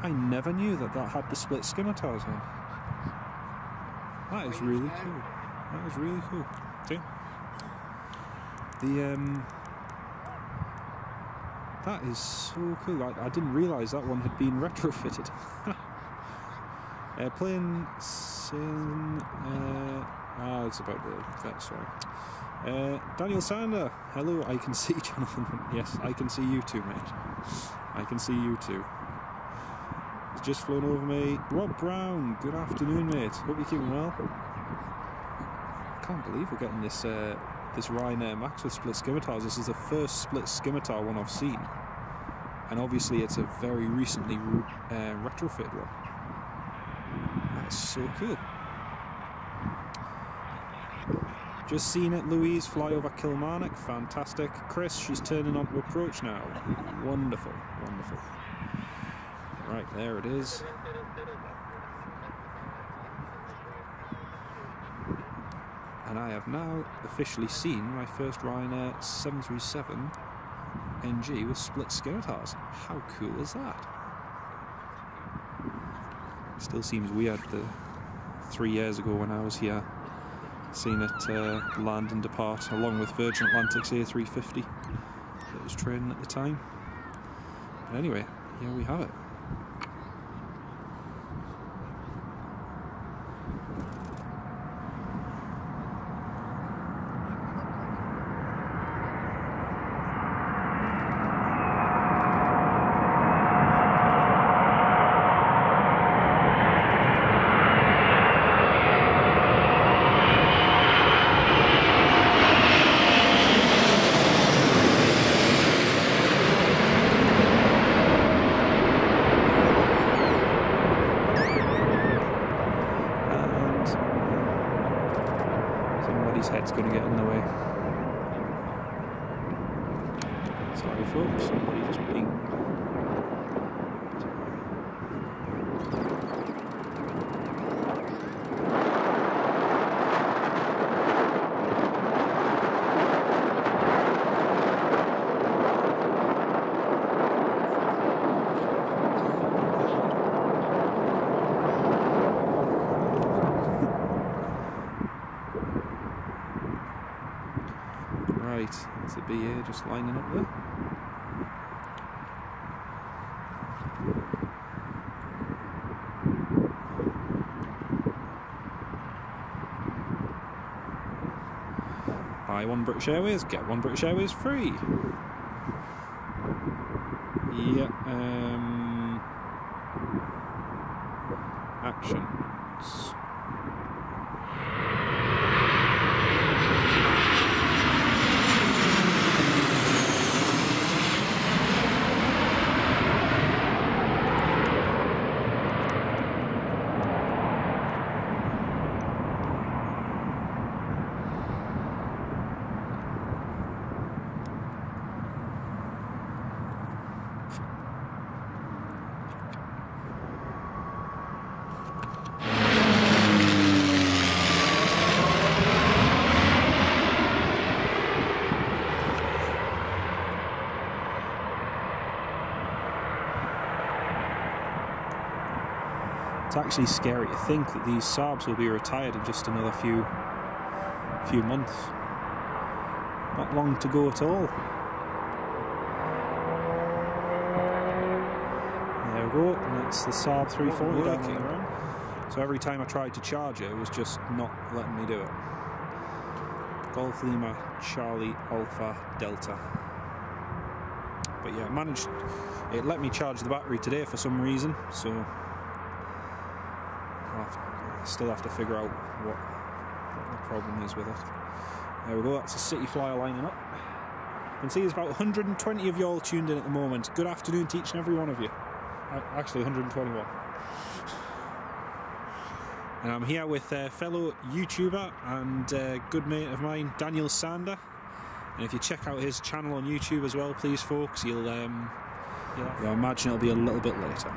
I never knew that that had the split skimmer tires on. That is really cool. That is really cool. See? The that is so cool. I didn't realise that one had been retrofitted. Airplane sin. It's about the that's sorry. Daniel Sander, hello. I can see Jonathan. Yes, I can see you too, mate. I can see you too. Just flown over me. Rob Brown, good afternoon, mate. Hope you're keeping well. I can't believe we're getting this this Ryanair Max with split skimmer tires. This is the first split skimmer tire one I've seen, and obviously it's a very recently retrofitted one. That's so cool. Just seen it, Louise, fly over Kilmarnock. Fantastic. Chris, she's turning on to approach now. Wonderful, wonderful. Right, there it is. And I have now officially seen my first Ryanair 737 NG with split skimmer tires. How cool is that? It still seems weird that 3 years ago when I was here, seeing it land and depart along with Virgin Atlantic's A350 that was training at the time. But anyway, here we have it. BA just lining up there. Buy one British Airways, get one British Airways free. Yeah, actions. Actually scary to think that these Saabs will be retired in just another few months. Not long to go at all. There we go, and that's the Saab 340 down the ground. So every time I tried to charge it, it was just not letting me do it. Golf Lima Charlie Alpha Delta. But yeah, it let me charge the battery today for some reason, so I still have to figure out what the problem is with it. There we go, that's a City Flyer lining up. You can see there's about 120 of you all tuned in at the moment. Good afternoon to each and every one of you. Actually, 121. And I'm here with fellow YouTuber and good mate of mine, Daniel Sander. And if you check out his channel on YouTube as well, please, folks, you'll imagine it'll be a little bit later.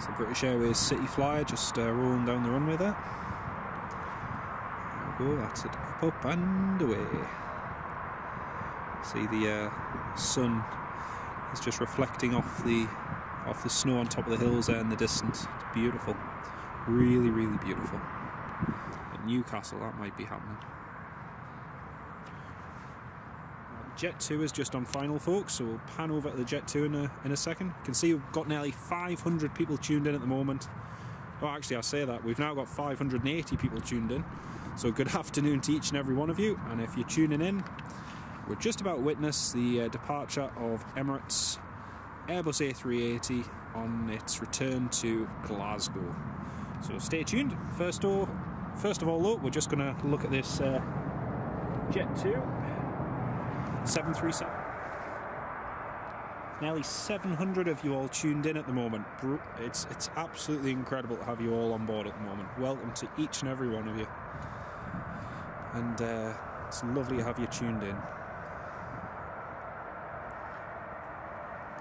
So British Airways City Flyer just rolling down the runway there. There we go, that's it. Up, up and away. See the sun. It's just reflecting off the snow on top of the hills there in the distance. It's beautiful, really, really beautiful. At Newcastle, that might be happening. Jet 2 is just on final, folks, so we'll pan over to the Jet 2 in a second. You can see we've got nearly 500 people tuned in at the moment. Oh, actually, I say that, we've now got 580 people tuned in. So good afternoon to each and every one of you, and if you're tuning in, we're just about to witness the departure of Emirates Airbus A380 on its return to Glasgow. So stay tuned. First of all, though, we're just going to look at this Jet 2 737. Nearly 700 of you all tuned in at the moment. It's absolutely incredible to have you all on board at the moment. Welcome to each and every one of you, and it's lovely to have you tuned in.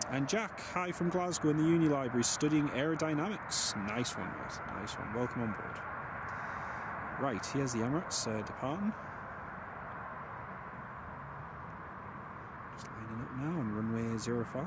And Jack, hi from Glasgow in the Uni Library, studying aerodynamics. Nice one, mate. Nice one. Welcome on board. Right, here's the Emirates departing. Just lining up now on runway 05.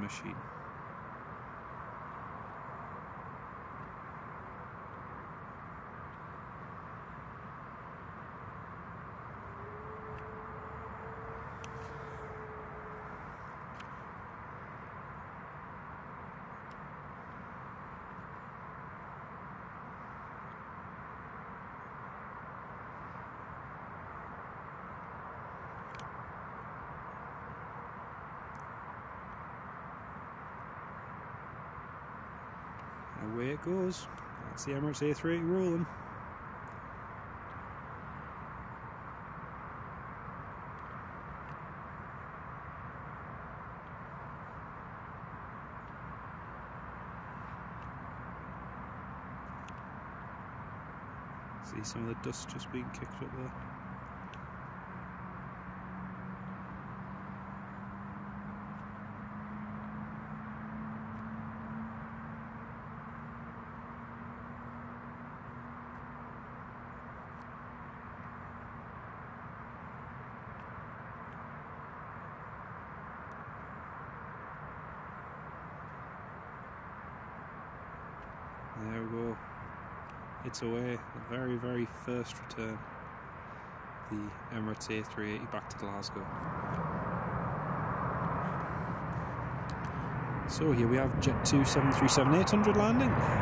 Machine. Away it goes. That's the Emirates A380 rolling. See some of the dust just being kicked up there. There we go. It's away. The very, very first return. The Emirates A380 back to Glasgow. So here we have Jet 2 737-800 landing.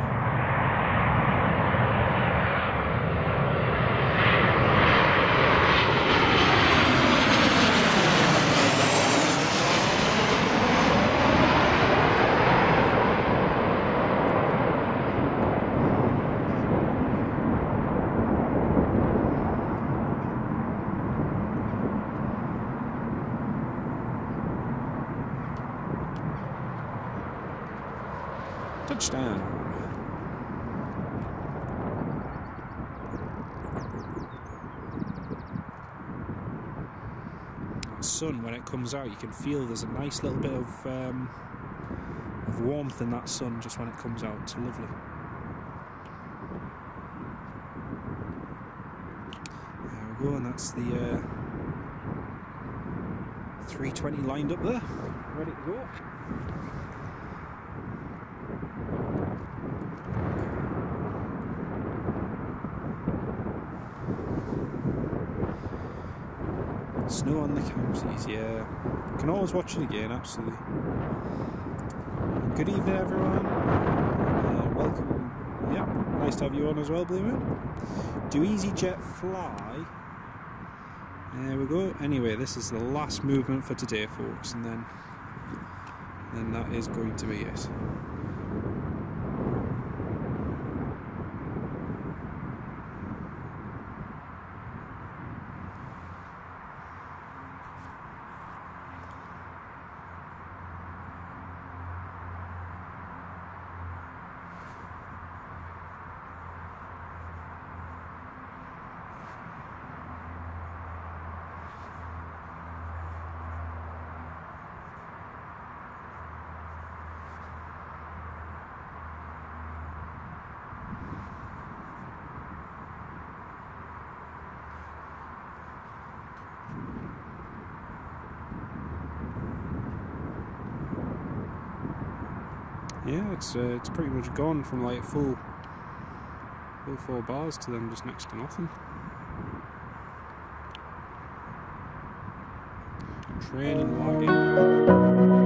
Touchdown. The sun, when it comes out, you can feel there's a nice little bit of warmth in that sun just when it comes out. It's lovely. There we go, and that's the 320 lined up there, ready to go. No on the counties, yeah. Can always watch it again, absolutely. Good evening, everyone. Welcome. Yep, nice to have you on as well, Bloomer. Do EasyJet fly? There we go. Anyway, this is the last movement for today, folks, and then that is going to be it. Yeah, it's pretty much gone from like full 4 bars to then just next to nothing. Train and logging.